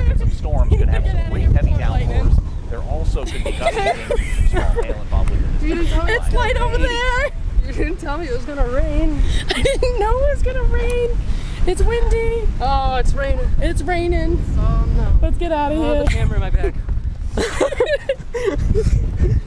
pockets of storms could have some pretty heavy downpours. There also could be gusty winds, small hail involved within this. It's light over there. You didn't tell me it was gonna rain. I didn't know it was gonna rain. It's windy. Oh, it's raining. It's raining. Oh no. Let's get out of here. I have the camera in my back.